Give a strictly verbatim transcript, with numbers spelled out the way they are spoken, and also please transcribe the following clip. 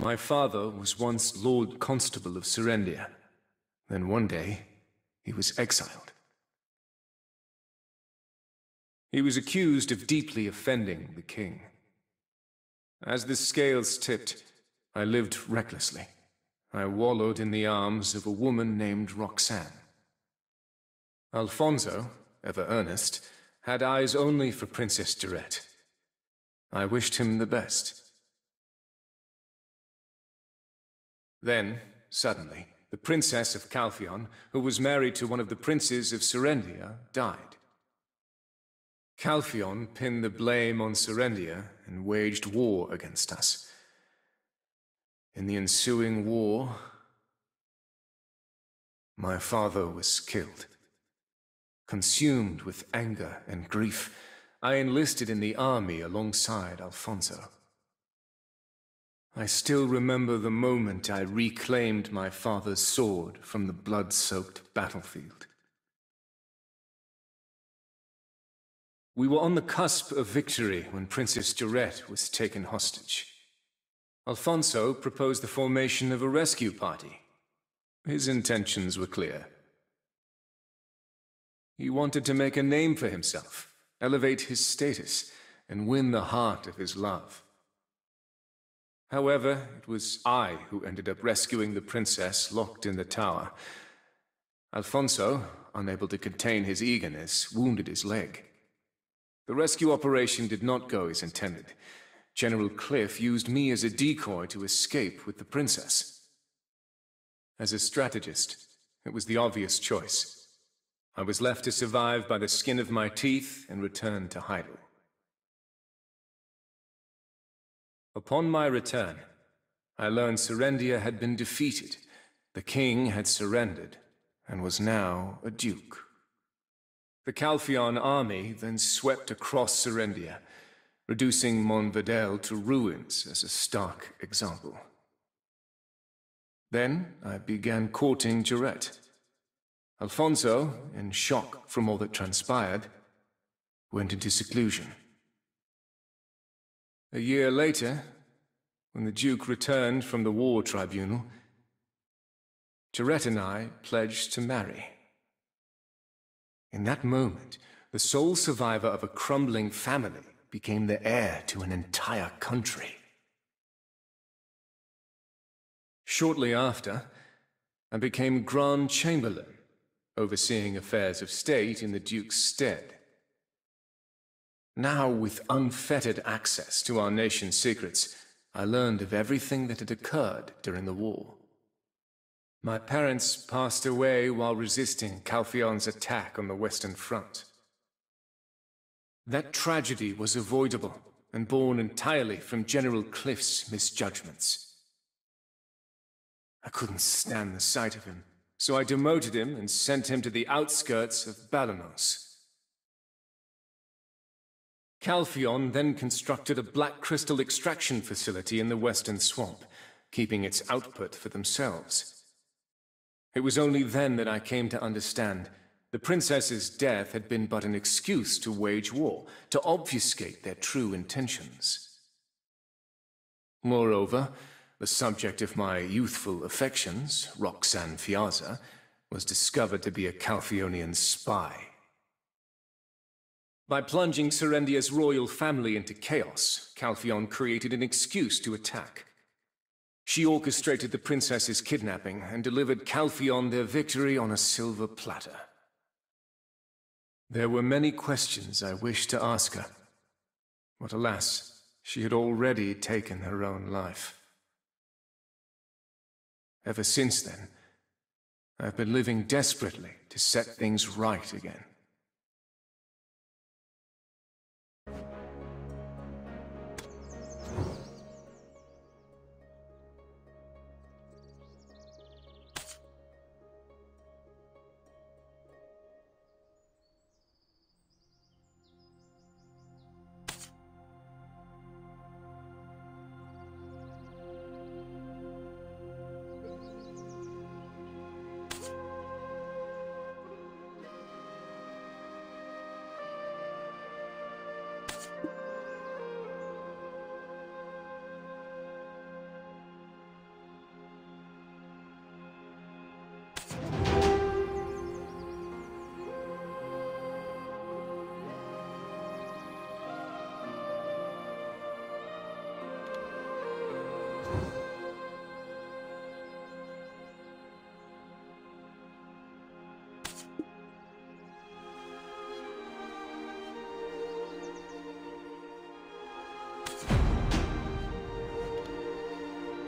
My father was once Lord Constable of Serendia. Then one day, he was exiled. He was accused of deeply offending the king. As the scales tipped, I lived recklessly. I wallowed in the arms of a woman named Roxanne. Alfonso, ever earnest, had eyes only for Princess Jarette. I wished him the best. Then, suddenly, the princess of Calpheon, who was married to one of the princes of Serendia, died. Calpheon pinned the blame on Serendia and waged war against us. In the ensuing war, my father was killed. Consumed with anger and grief, I enlisted in the army alongside Alfonso. I still remember the moment I reclaimed my father's sword from the blood-soaked battlefield. We were on the cusp of victory when Princess Jarette was taken hostage. Alfonso proposed the formation of a rescue party. His intentions were clear. He wanted to make a name for himself, elevate his status, and win the heart of his love. However, it was I who ended up rescuing the princess locked in the tower. Alfonso, unable to contain his eagerness, wounded his leg. The rescue operation did not go as intended. General Cliff used me as a decoy to escape with the princess. As a strategist, it was the obvious choice. I was left to survive by the skin of my teeth and return to Heidel. Upon my return, I learned Serendia had been defeated. The king had surrendered and was now a duke. The Calpheon army then swept across Serendia, reducing Monvidel to ruins as a stark example. Then I began courting Jarette. Alfonso, in shock from all that transpired, went into seclusion. A year later, when the Duke returned from the war tribunal, Jarette and I pledged to marry. In that moment, the sole survivor of a crumbling family became the heir to an entire country. Shortly after, I became Grand Chamberlain, overseeing affairs of state in the Duke's stead. Now, with unfettered access to our nation's secrets, I learned of everything that had occurred during the war. My parents passed away while resisting Calpheon's attack on the Western Front. That tragedy was avoidable and born entirely from General Cliff's misjudgments. I couldn't stand the sight of him, so I demoted him and sent him to the outskirts of Balenos. Calpheon then constructed a black crystal extraction facility in the Western Swamp, keeping its output for themselves. It was only then that I came to understand the princess's death had been but an excuse to wage war, to obfuscate their true intentions. Moreover, the subject of my youthful affections, Roxanne Fiazza, was discovered to be a Calpheonian spy. By plunging Serendia's royal family into chaos, Calpheon created an excuse to attack. She orchestrated the princess's kidnapping and delivered Calpheon their victory on a silver platter. There were many questions I wished to ask her, but alas, she had already taken her own life. Ever since then, I've been living desperately to set things right again.